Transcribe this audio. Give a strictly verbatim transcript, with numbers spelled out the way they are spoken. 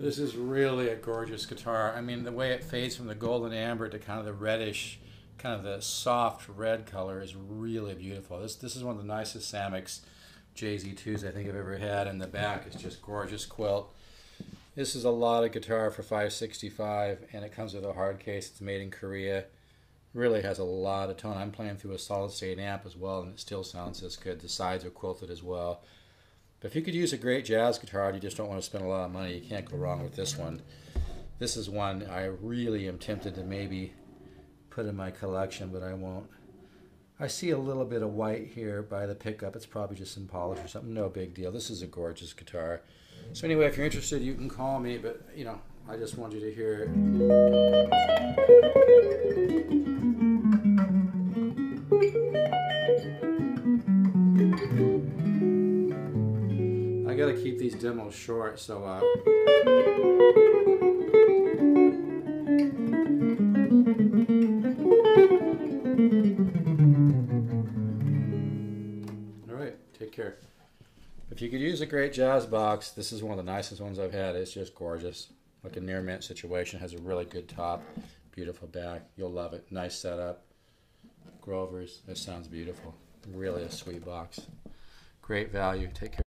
This is really a gorgeous guitar. I mean, the way it fades from the golden amber to kind of the reddish, kind of the soft red color is really beautiful. This this is one of the nicest Samick J Z twos I think I've ever had, and the back is just gorgeous quilt. This is a lot of guitar for five sixty-five, and it comes with a hard case. It's made in Korea. Really has a lot of tone. I'm playing through a solid state amp as well, and it still sounds this good. The sides are quilted as well. But if you could use a great jazz guitar and you just don't want to spend a lot of money, you can't go wrong with this one. This is one I really am tempted to maybe put in my collection, but I won't. I see a little bit of white here by the pickup. It's probably just some polish or something. No big deal. This is a gorgeous guitar. So anyway, if you're interested, you can call me, but you know, I just want you to hear it. I gotta keep these demos short, so uh all right, take care. If you could use a great jazz box, this is one of the nicest ones I've had. It's just gorgeous. Like a near mint situation, has a really good top, beautiful back. You'll love it. Nice setup. Grover's. That sounds beautiful. Really a sweet box. Great value. Take care.